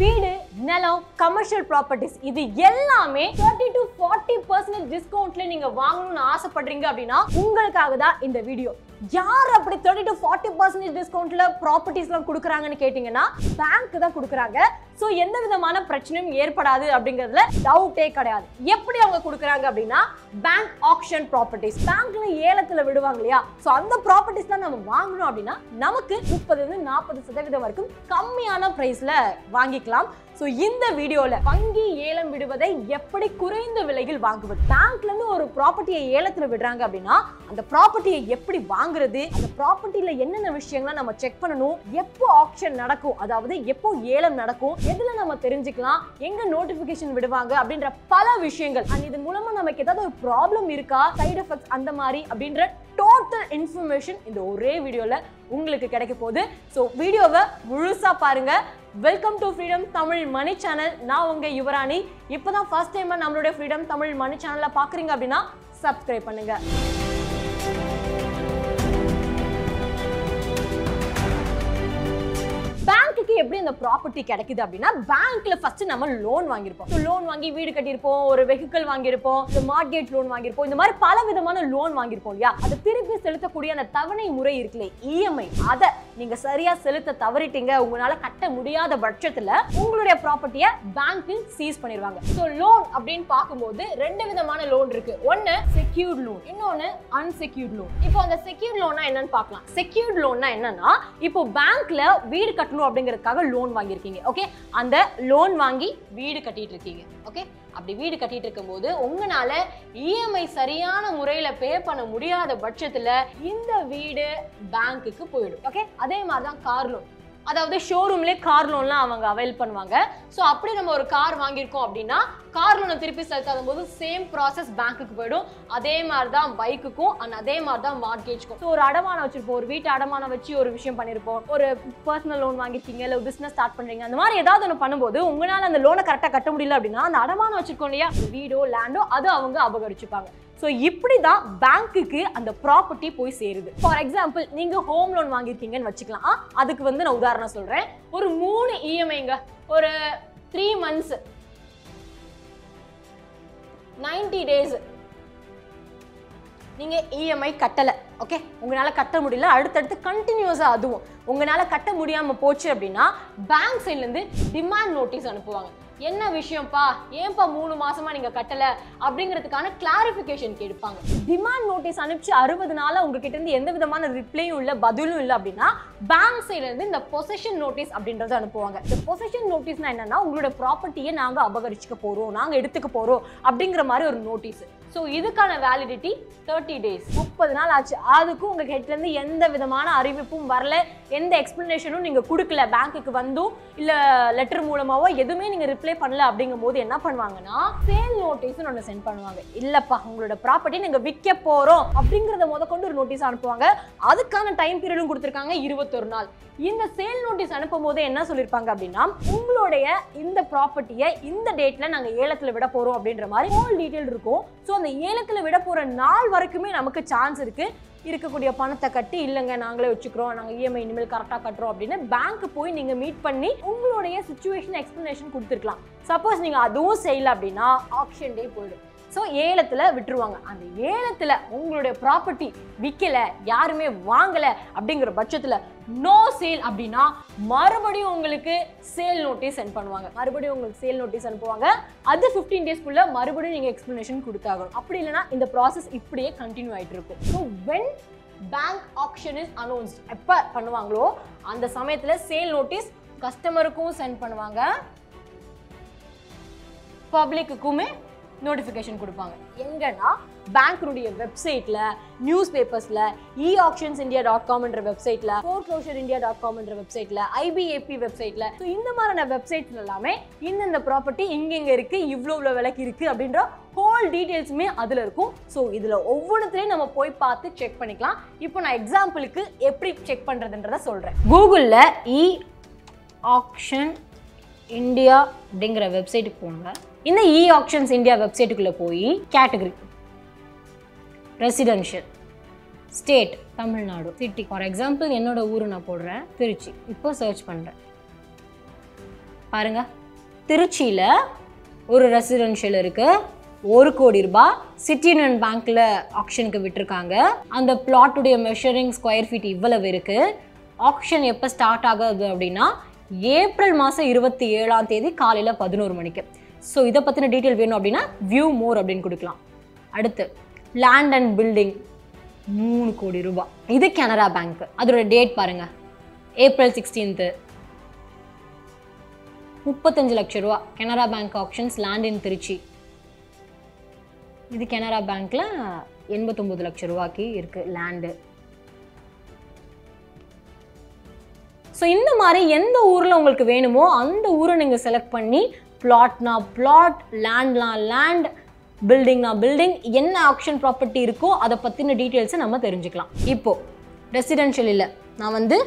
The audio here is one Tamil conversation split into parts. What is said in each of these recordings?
வீடு, நிலம், கமர்ஷியல் ப்ராப்பர்ட்டிஸ் இது எல்லாமே 30 to 40% டிஸ்கவுண்ட்ல நீங்க வாங்கணும்னு ஆசைப்படுறீங்க அப்படினா உங்களுக்காக தான் இந்த வீடியோ. யார் அப்படி 30 to 40% டிஸ்கவுண்ட்ல ப்ராப்பர்ட்டிஸ்லாம் கொடுக்கறாங்கன்னு கேட்டிங்கனா bank தான் கொடுக்கறாங்க. சோ எந்த விதமான பிரச்சனையும் ஏற்படாது அப்படிங்கிறதுல டவுட்டே கிடையாது. எப்படி அவங்க கொடுக்கறாங்க அப்படினா bank auction properties bankல ஏலத்துல விடுவாங்கலையா? சோ அந்த ப்ராப்பர்ட்டிஸ்லாம் நம்ம வாங்கணும் அப்படினா நமக்கு 30 to 40% வரைக்கும் கம்மியான பிரைஸ்ல வாங்கிக்கலாம். So, in this video, பங்கி ஏலம் விடுவதை எப்படி குறைந்த விலையில் வாங்குவது, பேங்க்ல இருந்து ஒரு ப்ராப்பர்ட்டியை ஏலத்துல விடுறாங்க அப்படினா அந்த ப்ராப்பர்ட்டியை எப்படி வாங்குறது, அந்த ப்ராப்பர்ட்டில என்னென்ன விஷயங்களை நம்ம செக் பண்ணணும், எப்போ ஆக்ஷன் நடக்கும், அதாவது எப்போ ஏலம் நடக்கும், எதுல நம்ம தெரிஞ்சிக்கலாம், எங்க நோட்டிஃபிகேஷன் விடுவாங்க அப்படின்ற பல விஷயங்கள். அண்ட் இது மூலமா நமக்கு ஏதாவது ஒரு ப்ராப்ளம் இருக்கா, சைடு எஃபெக்ட்ஸ் அந்த மாதிரி அப்படின்ற டோட்டல் இன்ஃபர்மேஷன் இந்த ஒரே வீடியோல உங்களுக்கு கிடைக்க போகுது. ஸோ வீடியோவை முழுசா பாருங்க. Welcome to Freedom Tamil Money Channel. நான் உங்க யுவராணி. இப்பதான் first time நம்மளுடைய Freedom Tamil Money Channel பாக்குறீங்க அப்படின்னா subscribe பண்ணுங்க. பேங்க்குக்கு எப்படி இந்த ப்ராப்பர்ட்டி கிடைக்குது அப்படின்னா பேங்க்ல ஃபர்ஸ்ட் நம்ம லோன் வாங்கியிருப்போம். லோன் வாங்கி வீடு கட்டியிருப்போம், ஒரு வெஹிக்கிள் வாங்கியிருப்போம், மார்கேஜ் லோன் வாங்கியிருப்போம், இந்த மாதிரி பல விதமான லோன் வாங்கியிருப்போம் இல்லையா? அதை திருப்பி செலுத்தக்கூடிய அந்த தவணை முறை இருக்குல்ல, இஎம்ஐ, அதை நீங்க சரியா செலுத்த தவறிட்டீங்க, உங்களால கட்ட முடியாத பட்சத்துல உங்களுடைய ப்ராப்பர்ட்டியை பேங்க் சீஸ் பண்ணிடுவாங்க. ஸோ லோன் அப்படின்னு பார்க்கும்போது ரெண்டு விதமான லோன் இருக்கு. ஒன்னு செக்யூர்ட் லோன், இன்னொன்னு அன்செக்யூர்ட் லோன். இப்போ அந்த செக்யூர்ட் லோன்னா என்னன்னு பார்க்கலாம். செக்யூர்ட் லோன்னா என்னன்னா இப்போ பேங்க்ல வீடு கட்டணும் அப்படிங்கறதுக்காக லோன் வாங்கியிருக்கீங்க, ஓகே? அந்த லோன் வாங்கி வீடு கட்டிட்டு இருக்கீங்க, ஓகே? அப்படி வீடு கட்டிட்டு இருக்கும்போது உங்களால இஎம்ஐ சரியான முறையில பே பண்ண முடியாத பட்சத்துல இந்த வீடு பேங்க்குக்கு போயிடும், ஓகே? அதே மாதிரி தான் கார் லோன், அதாவது ஷோரூம்ல கார் லோன்லாம் அவங்க அவைல் பண்ணுவாங்க. ஸோ அப்படி நம்ம ஒரு கார் வாங்கியிருக்கோம் அப்படின்னா கார் லோனை திருப்பி செலுத்தாத போது சேம் ப்ராசஸ் பேங்க்குக்கு போயிடும். அதே மாதிரி தான் பைக்குக்கும் அண்ட் அதே மாதிரி தான் மார்கேஜ்க்கும். ஸோ ஒரு அடமானம் வச்சிருப்போம், ஒரு வீட்டு அடமானம் வச்சு ஒரு விஷயம் பண்ணியிருப்போம், ஒரு பர்சனல் லோன் வாங்கிருக்கீங்க, இல்லை பிஸ்னஸ் ஸ்டார்ட் பண்றீங்க, அந்த மாதிரி ஏதாவது ஒன்று பண்ணும்போது உங்களால் அந்த லோனை கரெக்டாக கட்ட முடியல அப்படின்னா அந்த அடமானம் வச்சிருக்கோம் இல்லையா, வீடோ லேண்டோ, அது அவங்க அபகரிச்சுப்பாங்க. ஸோ இப்படி தான் பேங்க்குக்கு அந்த ப்ராப்பர்ட்டி போய் சேருது. ஃபார் எக்ஸாம்பிள் நீங்கள் ஹோம் லோன் வாங்கியிருக்கீங்கன்னு வச்சுக்கலாம். அதுக்கு வந்து நான் உதாரணம் சொல்கிறேன். ஒரு 3 இஎம்ஐங்க, ஒரு 3 months, 90 days நீங்கள் இஎம்ஐ கட்டலை, ஓகே? உங்களால் கட்ட முடியல, அடுத்தடுத்து கண்டினியூஸாக அதுவும் உங்களால் கட்ட முடியாமல் போச்சு அப்படின்னா பேங்க் சைட்லேருந்து டிமாண்ட் நோட்டீஸ் அனுப்புவாங்க. என்ன விஷயம்ப்பா, ஏன்பா 3 மாசமா நீங்க கட்டல அப்படிங்கிறதுக்கான கிளாரிபிகேஷன் கேட்பாங்க. டிமாண்ட் நோட்டீஸ் அனுப்பிச்சு 60 நாளா உங்ககிட்ட இருந்து எந்த விதமான ரிப்ளையும் இல்ல, பதிலும் இல்ல அப்படின்னா பேங்க் சைட்ல இருந்து இந்த பொசஷன் நோட்டீஸ் அப்படின்றத அனுப்புவாங்க. இந்த பொசஷன் நோட்டீஸ்னா என்னன்னா உங்களோட ப்ராப்பர்ட்டியை நாங்க அபகரிச்சுக்க போறோம், நாங்க எடுத்துக்க போறோம் அப்படிங்கிற மாதிரி ஒரு நோட்டீஸ். ஸோ இதுக்கான வேலிடிட்டி 30 days, 30 நாள் ஆச்சு. அதுக்கும் உங்கள் ஹெட்லேருந்து எந்த விதமான அறிவிப்பும் வரல, எந்த எக்ஸ்ப்ளனேஷனும் நீங்கள் கொடுக்கல, பேங்க்குக்கு வந்தும் இல்லை லெட்டர் மூலமாகவோ எதுவுமே நீங்கள் ரிப்ளை பண்ணல அப்படிங்கும் போது என்ன பண்ணுவாங்கன்னா சேல் நோட்டீஸ்னு ஒன்று சென்ட் பண்ணுவாங்க. இல்லைப்பா உங்களோட ப்ராப்பர்ட்டி நாங்கள் விற்க போகிறோம் அப்படிங்கிறத முதற்கொண்டு ஒரு நோட்டீஸ் அனுப்புவாங்க. அதுக்கான டைம் பீரியடும் கொடுத்துருக்காங்க 21 நாள். இந்த சேல் நோட்டீஸ் அனுப்பும் போது என்ன சொல்லியிருப்பாங்க அப்படின்னா உங்களுடைய இந்த ப்ராப்பர்ட்டியை இந்த டேட்டில் நாங்கள் ஏலத்தில் விட போகிறோம் அப்படின்ற மாதிரி ஹோல் டீட்டெயில் இருக்கும். ஸோ அந்த ஏலத்தில் விட போகிற நாள் வரைக்குமே நமக்கு சான்ஸ் இருக்குது. இருக்கக்கூடிய பணத்தை கட்டி, இல்லைங்க நாங்களே வச்சுக்கிறோம், நாங்கள் இஎம்ஐ இனிமேல் கரெக்டாக கட்டுறோம் அப்படின்னு பேங்க்கு போய் நீங்கள் மீட் பண்ணி உங்களுடைய சுச்சுவேஷன் எக்ஸ்ப்ளனேஷன் கொடுத்துருக்கலாம். சப்போஸ் நீங்கள் அதுவும் செய்யலை அப்படின்னா ஆக்ஷன் டே போயிடும். ஸோ ஏலத்தில் விட்டுருவாங்க. அந்த ஏலத்தில் உங்களுடைய ப்ராப்பர்ட்டி விற்கலை, யாருமே வாங்கலை அப்படிங்கிற பட்சத்தில் நோ சேல் அப்படின்னா மறுபடியும் உங்களுக்கு சேல் நோட்டீஸ் சென்ட் பண்ணுவாங்க. மறுபடியும் உங்களுக்கு சேல் நோட்டீஸ் அனுப்புவாங்க. அது 15 daysக்குள்ளே மறுபடியும் நீங்கள் எக்ஸ்ப்ளனேஷன் கொடுத்தாகணும். அப்படி இல்லைனா இந்த ப்ராசஸ் இப்படியே கண்டினியூ ஆகிட்டு இருக்கும். So when bank auction is announced, எப்போ பண்ணுவாங்களோ அந்த சமயத்தில் சேல் நோட்டீஸ் கஸ்டமருக்கும் சென்ட் பண்ணுவாங்க, பப்ளிக்குக்குமே நோட்டிஃபிகேஷன் கொடுப்பாங்க. எங்கன்னா பேங்க்னுடைய வெப்சைட்ல, நியூஸ் பேப்பர்ஸ்ல, e-auctions india.com என்ற வெப்சைட்ல, foreclosureindia.com என்ற வெப்சைட்ல, IBAP வெப்சைட்ல, இந்த மாதிரியான வெப்சைட்ல எல்லாமே இந்த ப்ராப்பர்ட்டி இங்க இருக்கு, இவ்வளவு விலைக்கு இருக்கு அப்படின்ற ஹோல் டீடைல்ஸுமே அதில் இருக்கும். ஸோ இதில் ஒவ்வொன்றுத்துலேயும் நம்ம போய் பார்த்து செக் பண்ணிக்கலாம். இப்போ நான் எக்ஸாம்பிளுக்கு எப்படி செக் பண்ணுறதுன்றத சொல்கிறேன். கூகுளில் e-Auction India அப்படிங்கிற வெப்சைட்டுக்கு போங்க. இந்த e-Auctions India வெப்சைட்டுக்குள்ளே போய் category residential, state Tamil Nadu, city. For example என்னோட ஊர் நான் போடுறேன் திருச்சி. இப்போ சர்ச் பண்ணுறேன். பாருங்க திருச்சியில ஒரு ரெசிடென்ஷியல் இருக்கு 1 கோடி ரூபாய் சிட்டி யூனியன் பேங்க்ல ஆக்ஷனுக்கு விட்டுருக்காங்க அந்த பிளாட் உடைய மெஷரிங் ஸ்கொயர் ஃபீட் இவ்வளவு இருக்கு ஆக்ஷன் எப்ப ஸ்டார்ட் ஆகுது அப்படினா ஏப்ரல் மாசம் 27ஆம் தேதி காலையில 11 மணிக்கு சோ இத பத்தின டீடைல் வேணும் அப்படினா view more அப்படினு கொடுக்கலாம் அடுத்து land and building 3 கோடி ரூபாய் இது கனரா பேங்க் அதோட டேட் பாருங்க ஏப்ரல் 16th 35 லட்சம் ரூபாய் Canara bank auctions land in Trichy இது கனரா பேங்க்ல 89 லட்சம் ரூபாய்க்கு இருக்கு லேண்ட் சோ இந்த மாதிரி எந்த ஊர்ல உங்களுக்கு வேணுமோ அந்த ஊரை நீங்க செலக்ட் பண்ணி பிளாட்னா பிளாட் லேண்ட்னா லேண்ட் பில்டிங்னா பில்டிங் என்ன ஆக்ஷன் ப்ராப்பர்ட்டி இருக்கோ அத பத்தின டீடைல்ஸ் நம்ம தெரிஞ்சுக்கலாம் இப்போ ரெசிடென்ஷியல் இல்ல நான் வந்து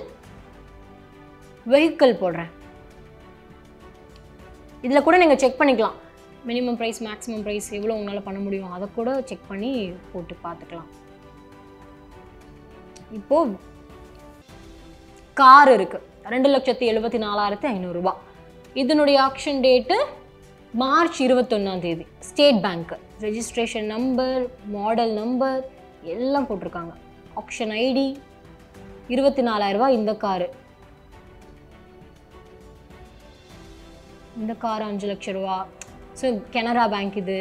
வெஹிக்கிள் போடுறேன் இதல கூட நீங்க செக் பண்ணிக்கலாம் minimum price maximum price எவ்வளவு உங்களால பண்ண முடியும் அத கூட செக் பண்ணி போட்டு பார்த்துக்கலாம் இப்போ கார் இருக்கு 2,74,500 ரூபாய் இதுனுடைய ஆக்ஷன் டேட் மார்ச் 21ஆம் தேதி state bank registration number model number எல்லாம் போட்டுருக்காங்க ஆக்ஷன் ஐடி 24,000 ரூபாய் இந்த கார் 5 லட்சம் ரூபாய் சோ கனரா பேங்க் இது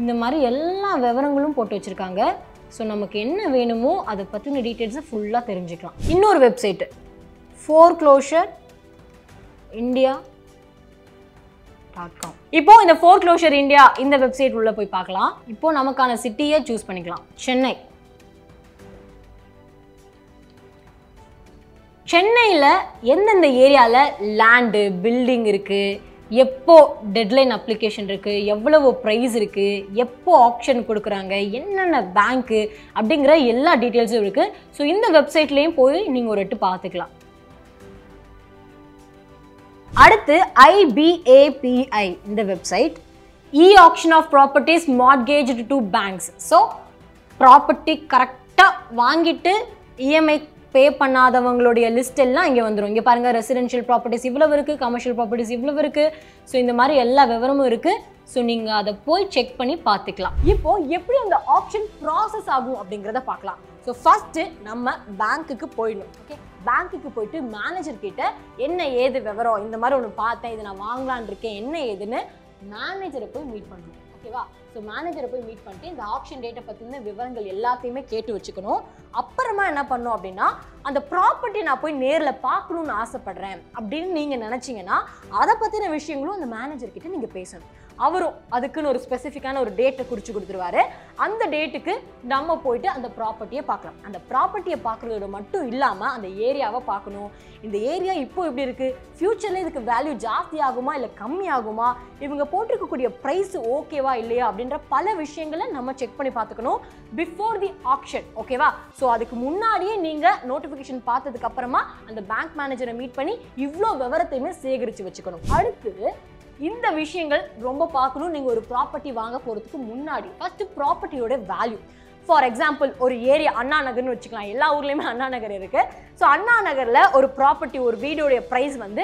இந்த மாதிரி எல்லா விவரங்களும் போட்டு வச்சிருக்காங்க சோ நமக்கு என்ன வேணுமோ அத பத்தின டீடைல்ஸ் ஃபுல்லா தெரிஞ்சிக்கலாம் இன்னொரு வெப்சைட் foreclosureindia.com இப்போ இந்த foreclosure india இந்த வெப்சைட் உள்ள போய் பார்க்கலாம் இப்போ நமக்கான சிட்டியை சூஸ் பண்ணிக்கலாம் சென்னையில எந்தெந்த ஏரியால லேண்ட் பில்டிங் இருக்கு எப்போ டெட்லைன் அப்ளிகேஷன் இருக்கு எவ்வளவு பிரைஸ் இருக்கு எப்போ ஆக்ஷன் கொடுக்கறாங்க என்னென்ன பேங்க் அப்படிங்கற எல்லா டீடைல்ஸும் இருக்கு சோ இந்த வெப்சைட்லயும் போய் நீங்க ஒரு எட்டு பார்த்துக்கலாம் அடுத்து IBAP இந்த website e-auction of properties mortgaged to banks so property கரெக்ட்டா வாங்கிட்டு EMI பே பண்ணாதவங்களுடைய லிஸ்ட் எல்லாம் இங்க வந்துரும் இங்க பாருங்க ரெசிடென்ஷியல் ப்ராப்பர்ட்டிஸ் இவ்வளவு இருக்கு கமர்ஷியல் ப்ராப்பர்ட்டிஸ் இவ்வளவு இருக்கு சோ இந்த மாதிரி எல்லா விவரமும் இருக்கு சோ நீங்க அத போய் செக் பண்ணி பார்த்துக்கலாம் இப்போ எப்படி அந்த ஆக்ஷன் process ஆகும் அப்படிங்கறத பார்க்கலாம் சோ ஃபர்ஸ்ட் நம்ம பேங்க்குக்கு போயிடணும் ஓகே பேங்க்குக்கு போயிடு மேனேஜர் கிட்ட என்ன ஏது விவரம் இந்த மாதிரி ஒன்னு பார்த்தேன் இது நான் வாங்கலாம்னு இருக்கேன் என்ன ஏதுன்னு மேனேஜரை போய் மீட் பண்ணனும் ஓகேவா சோ மேனேஜரை போய் மீட் பண்ணிட்டு இந்த ஆக்ஷன் டேட்டை பத்தின விவரங்கள் எல்லாத்தையுமே கேட்டு வச்சுக்கணும் அப்புறமா என்ன பண்ணனும் அப்படினா அந்த ப்ராப்பர்ட்டி நான் போய் நேர்ல பார்க்கணும்னு ஆசைப்படுறேன் அப்படினு நீங்க நினைச்சீங்கனா அத பத்தின விஷயங்களும் அந்த மேனேஜர் கிட்ட நீங்க பேசணும் அவரும் அதுக்குன்னு ஒரு ஸ்பெசிஃபிக்கான ஒரு டேட்டை குறிச்சு கொடுத்துருவாரு அந்த டேட்டுக்கு நம்ம போயிட்டு அந்த ப்ராப்பர்ட்டியை பார்க்கலாம் அந்த ப்ராப்பர்ட்டியை பார்க்கறதோட மட்டும் இல்லாம அந்த ஏரியாவை பார்க்கணும் இந்த ஏரியா இப்போ எப்படி இருக்கு ஃபியூச்சர்ல இதுக்கு வேல்யூ ஜாஸ்தி ஆகுமா இல்ல கம்மி ஆகுமா இவங்க போட்டிருக்க கூடிய பிரைஸ் ஓகேவா இல்லையா அப்படின்ற பல விஷயங்களை நம்ம செக் பண்ணி பார்த்துக்கணும் பிஃபோர் தி ஆக்ஷன் ஓகேவா சோ அதுக்கு முன்னாடியே நீங்க நோட்டிஃபிகேஷன் பார்த்ததுக்கு அப்புறமா அந்த பேங்க் மேனேஜரை மீட் பண்ணி இவ்ளோ விவரத்தையுமே சேகரிச்சு வச்சுக்கணும் அடுத்து இந்த விஷயங்கள் ரொம்ப பார்க்கணும் நீங்க ஒரு ப்ராப்பர்ட்டி வாங்க போறதுக்கு முன்னாடி ஃபர்ஸ்ட் ப்ராப்பர்ட்டியோட வேல்யூ ஃபார் எக்ஸாம்பிள் ஒரு ஏரியா அண்ணா நகர்னு வச்சுக்கலாம் எல்லா ஊர்லயுமே அண்ணா நகர் இருக்கு ஸோ அண்ணா நகர்ல ஒரு ப்ராப்பர்ட்டி ஒரு வீடோடைய பிரைஸ் வந்து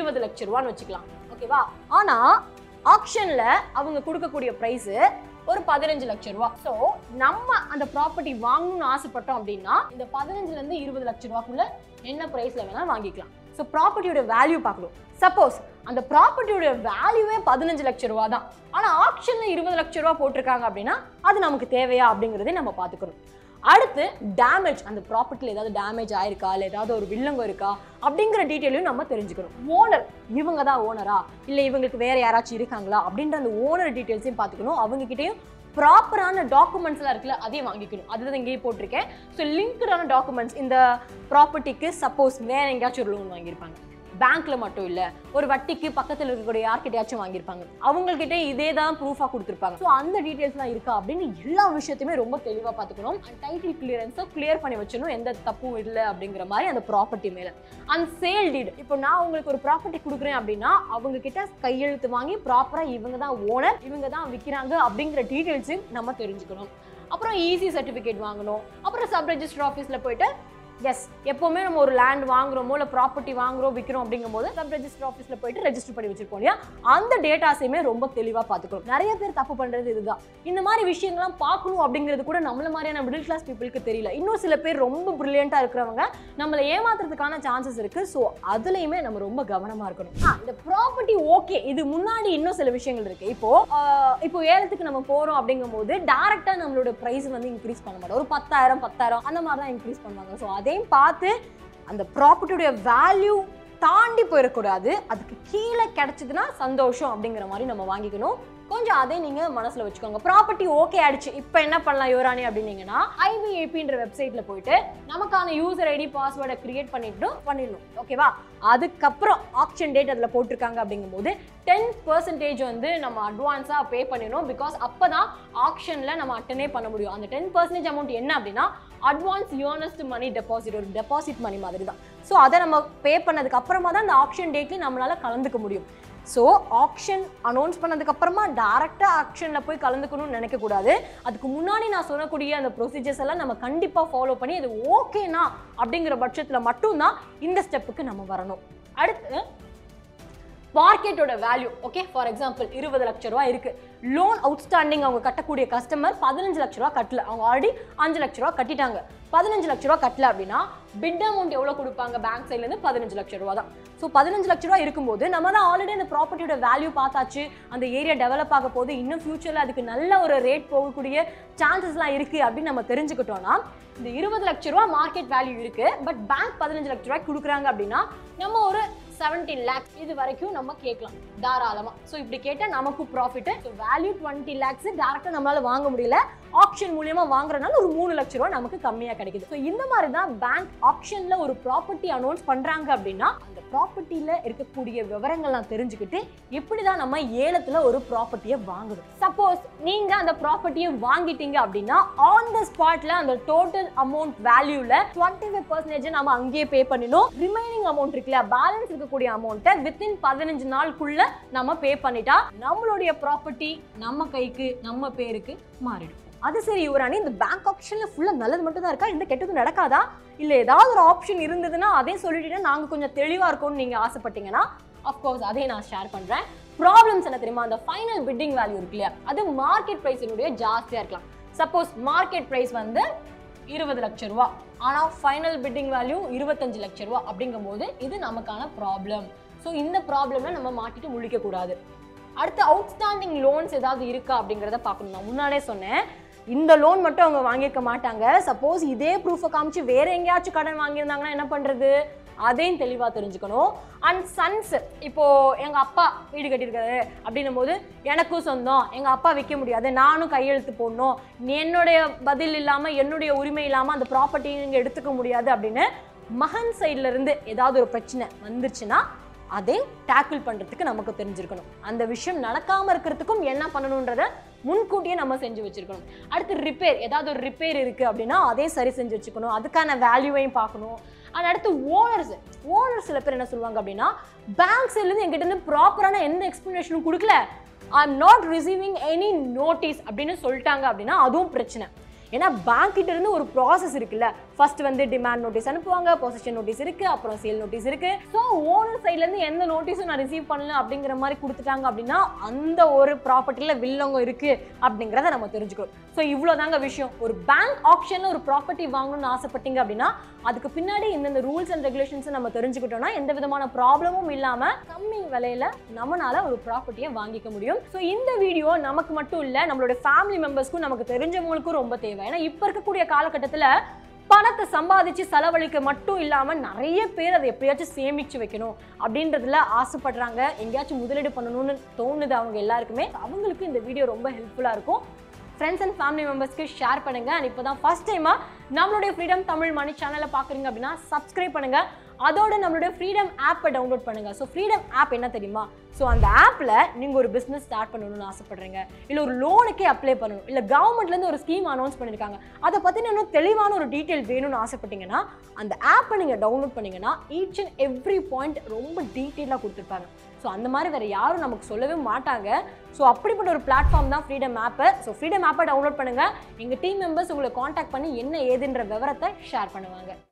20 லட்சம் ரூபான்னு வச்சுக்கலாம் ஓகேவா ஆனா ஆக்ஷன்ல அவங்க கொடுக்கக்கூடிய பிரைஸ் ஒரு 15 லட்சம் ரூபாய் ஸோ நம்ம அந்த ப்ராப்பர்ட்டி வாங்கணும்னு ஆசைப்பட்டோம் அப்படின்னா இந்த 15-20 லட்சம் ரூபாய்க்குள்ள என்ன பிரைஸ்ல வேணா வாங்கிக்கலாம் ஸோ ப்ராப்பர்ட்டியோட வேல்யூ பார்க்கணும் சப்போஸ் அந்த ப்ராப்பர்ட்டியோட வேல்யூவே 15 லட்சம் ரூபா தான் ஆனா ஆக்ஷன்ல 20 லட்சம் ரூபா போட்டிருக்காங்க அப்படின்னா அது நமக்கு தேவையா அப்படிங்கறதே நம்ம பார்த்துக்கணும் அடுத்து டேமேஜ் அந்த ப்ராப்பர்ட்டில ஏதாவது டேமேஜ் ஆயிருக்கா இல்ல ஏதாவது ஒரு வில்லங்கம் இருக்கா அப்படிங்கிற டீடைலையும் நம்ம தெரிஞ்சுக்கணும் ஓனர் இவங்க தான் ஓனரா இல்ல இவங்களுக்கு வேற யாராச்சும் இருக்காங்களா அப்படின்ற அந்த ஓனர் டீடைல்ஸையும் பார்த்துக்கணும் அவங்க கிட்டேயும் ப்ராப்பரான டாக்குமெண்ட்ஸ்லாம் இருக்குல்ல அதையும் வாங்கிக்கணும் அதுதான் இங்கேயே போட்டிருக்கேன் ஸோ லிங்க்டான டாக்குமெண்ட்ஸ் இந்த ப்ராப்பர்ட்டிக்கு சப்போஸ் வேற எங்கேயாச்சும் ஒரு லோன் வாங்கியிருப்பாங்க பேங்க்ல மட்டும் இல்ல ஒரு வட்டிக்கு பக்கத்துல இருக்கக்கூடிய யார்கிட்டயாச்சும் வாங்கியிருப்பாங்க அவங்ககிட்ட இதே தான் ப்ரூஃபா கொடுத்துருப்பாங்க ஸோ அந்த டீடைல்ஸ்லாம் இருக்கா அப்படின்னு எல்லா விஷயத்தையுமே ரொம்ப தெளிவா பார்த்துக்கணும் அண்ட் டைட்டில் கிளியரன்ஸை கிளியர் பண்ணி வச்சணும் எந்த தப்பும் இல்லை அப்படிங்கிற மாதிரி அந்த ப்ராப்பர்ட்டி மேல அண்ட் சேல் டீட் இப்போ நான் உங்களுக்கு ஒரு ப்ராப்பர்ட்டி கொடுக்குறேன் அப்படின்னா அவங்க கிட்ட கையெழுத்து வாங்கி ப்ராப்பரா இவங்க தான் ஓனர் இவங்க தான் விற்கிறாங்க அப்படிங்கிற டீடைல்ஸையும் நம்ம தெரிஞ்சுக்கணும் அப்புறம் ஈசி சர்டிஃபிகேட் வாங்கணும் அப்புறம் சப் ரெஜிஸ்டர் ஆஃபீஸ்ல போயிட்டு Yes, if we have land or property, we can sub-register office and register. That data is very important. We know middle class people. We brilliant. Chances. So, that's why we property okay. This is now, and the property value தாண்டி போய் கூடாது அதுக்கு கீழ கிடைச்சதுனா சந்தோஷம் அப்படிங்கற மாதிரி நம்ம வாங்கிக்கணும் கொஞ்சம் அதே நீங்க மனசுல வெச்சுக்கோங்க property okay ஆயிடுச்சு இப்போ என்ன பண்ணலாம் யுவராணி அப்படிங்கனா IBAP ன்ற வெப்சைட்ல போய்ட்டு நமக்கான யூசர் ஐடி பாஸ்வேர்ட் கிரியேட் பண்ணிடணும் ஓகேவா அதுக்கு அப்புறம் ஆக்ஷன் டேட் அதல போட்டுருக்காங்க அப்படிங்கும்போது 10% வந்து நம்ம அட்வான்ஸா பே பண்ணனும் because அப்பதான் ஆக்ஷன்ல நம்ம அட்டனே பண்ண முடியும் அந்த 10% amount என்ன அப்படினா advance earnest money deposit or deposit money மாதிரி தான் சோ அத நம்ம பே பண்ணதுக்கு அப்புறமா தான் அந்த ஆக்ஷன் டேட்ல நம்மளால கலந்துக்க முடியும் So, auction announced direct auction la poi kalandukonu nenikka koodadhu adukku munadi na sonna kudiya and procedures alla nama kandipa follow panni adu okay na abdingra badjathla mattum da inda step ku nama varanum adutha market oda value okay for example 20 lakh rupees irukku loan outstanding avanga kattakoodiya customer 15 lakh rupees kattala avanga already 5 lakh rupees kattitaanga 15 lakh rupees kattala appadina bid amount evlo kodupanga bank side la 15 lakh rupees da so 15 lakh rupees irukumbodhu nama da already the property oda value paathachu and the area develop aagapodhu inna future la adukku nalla oru rate pogudiya chances la irukku appdi nama therinjikitona இந்த 20 லட்சம் ரூபாய் மார்க்கெட் வேல்யூ இருக்கு பட் bank 15 லட்சம் ரூபாய் குடுக்குறாங்க அப்படினா நம்ம ஒரு 17 lakhs இது வரைக்கும் நம்ம கேட்கலாம் தாராளமா சோ இப்படி கேட்டா நமக்கு profit so value 20 lakhs டைரக்டா நம்மால வாங்க முடியல ஆக்ஷன் மூலமா வாங்குறனால ஒரு 3 லட்சம் ரூபாய் நமக்கு கம்மியா கிடைக்குது சோ இந்த மாதிரி தான் bank ஆக்ஷன்ல ஒரு property announce பண்றாங்க அப்படினா அந்த propertyல இருக்கக்கூடிய விவரங்களை தெரிஞ்சிக்கிட்டு எப்படி தான் நம்ம ஏலத்துல ஒரு property-ய வாங்குறோம் suppose நீங்க அந்த property-ய வாங்கிட்டீங்க அப்படினா on the spotல அந்த total amount value la 25% நாம அங்கே பே பண்ணினோம் remaining amount இருக்குல balance இருக்க கூடிய amount within 15 நாளுக்குள்ள நாம பே பண்ணிட்டா நம்மளுடைய property நம்ம கைக்கு நம்ம பேருக்கு மாறிடும் அது சரி யுவராணி இந்த bank auction-ல full-ஆ நல்லது மட்டும் தான் இருக்கா இந்த கெட்டது நடக்காதா இல்ல ஏதாவது ஒரு ஆப்ஷன் இருந்ததுனா அதே சொல்லிட்டீனா நாங்க கொஞ்சம் தெளிவா இருக்கும்னு நீங்க ஆசைப்பட்டீங்கனா of course அதே நான் ஷேர் பண்றேன் problems என்ன தெரியுமா அந்த final bidding value இருக்குல அது market price உடைய ஜாஸ்தியா இருக்கலாம் suppose market price வந்து 20 lakh rupees ana final bidding value 25 lakh rupees அப்படிங்கும்போது இது நமக்கான problem so இந்த problemல நம்ம மாட்டிட்டு முழிக்க கூடாது அடுத்து outstanding loans ஏதாவது இருக்கா அப்படிங்கறத பார்க்கணும் நான் முன்னாடியே சொன்னேன் இந்த லோன் மட்டும் அவங்க வாங்கிக்க மாட்டாங்க suppose இதே proof காமிச்சு வேற எங்கயாச்சும் கடன் வாங்கி இருந்தாங்கன்னா என்ன பண்றது அதையும் தெளிவா தெரிஞ்சுக்கணும் and sons இப்போ எங்க அப்பா வீடு கட்டி இருக்காரு அப்படினும்போது எனக்கும் சொந்தம் எங்க அப்பா விக்க முடியாது நானும் கையெழுத்து போடணும் என்னோட பதில் இல்லாம என்னோட உரிமை இல்லாம அந்த ப்ராப்பர்ட்டி நீங்க எடுத்துக்க முடியாது அப்படினு மகன் சைடுல இருந்து ஏதாவது ஒரு பிரச்சனை வந்துச்சுனா அதை டாக்கிள் பண்றதுக்கு நமக்கு தெரிஞ்சிருக்கணும் அந்த விஷயம் நடக்காம இருக்குறதுக்கும் என்ன பண்ணணும்ன்றதை முன்கூட்டியே நம்ம செஞ்சு வச்சிருக்கணும் அடுத்து ரிப்பேர் ஏதாவது ஒரு ரிப்பேர் இருக்கு அப்படினா அதை சரி செஞ்சு வச்சுக்கணும் அதுக்கான வேல்யூவையும் பார்க்கணும் and அடுத்து ஓனர்ஸ் சில பேர் என்ன சொல்வாங்க அப்படினா bank side ல இருந்து என்கிட்ட இருந்து ப்ராப்பரான எந்த எக்ஸ்பிளனேஷனும் கொடுக்கல I am not receiving any notice அப்படினு சொல்லிட்டாங்க அப்படினா அதுவும் பிரச்சனை ஏனா bank கிட்ட இருந்து ஒரு process இருக்குல first வந்து demand notice அனுப்புவாங்க possession notice இருக்கு அப்புறம் sale notice இருக்கு சோ owner side ல இருந்து எந்த நோட்டீஸும் நான் ரிசீவ் பண்ணல அப்படிங்கற மாதிரி கொடுத்துட்டாங்க அப்படினா அந்த ஒரு ப்ராப்பர்ட்டில வில்லங்க இருக்கு அப்படிங்கறத நம்ம தெரிஞ்சுக்கணும் சோ இவ்ளோதாங்க விஷயம் ஒரு bank auctionல ஒரு property வாங்கணும்னு ஆசைப்பட்டீங்க அப்படினா அதுக்கு பின்னாடி இந்த rules and regulations நம்ம தெரிஞ்சுக்கிட்டோம்னா எந்த விதமான ப்ராப்ளமும் இல்லாம கம்மி விலையில நம்மனால ஒரு ப்ராப்பர்ட்டியை வாங்கிக்க முடியும் சோ இந்த வீடியோ நமக்கு மட்டும் இல்ல நம்மளோட family members-க்கு நமக்கு தெரிஞ்சவங்களுக்கும் ரொம்ப தேவை ஏனா இப்ப இருக்கக்கூடிய கால கட்டத்துல பணத்தை சம்பாதிச்சு செலவழிக்க மட்டும் இல்லாம நிறைய பேர் அதை எப்படியாச்சும் சேமிச்சு வைக்கணும் அப்படின்றதுல ஆசைப்படுறாங்க எங்கயாச்சும் முதலீடு பண்ணணும்னு தோணுது அவங்க எல்லாருக்குமே அவங்களுக்கு இந்த வீடியோ ரொம்ப ஹெல்ப்ஃபுல்லா இருக்கும் friends and family members ku share panunga and ipoda first time nammude freedom tamil money channel la paakuringa appadina subscribe panunga adoda nammude freedom app download panunga so freedom app enna theriyuma so and app la neenga or business start pannanum nu aasapadreenga illa or loan ku apply pannanum illa government la inda or scheme announce pannirukanga adha pathi nenu thelivana or detail venum nu aasapadinga na and app neenga download panninga na each and every point romba detail la kuduthirpaanga so andha mari vera yarum namakku sollave maataanga so appadippa or platform da freedom app so freedom app download பண்ணுங்க எங்க டீம் மெம்பர்ஸ் உங்களை காண்டாக்ட் பண்ணி என்ன ஏதுன்ற விவரத்தை ஷேர் பண்ணுவாங்க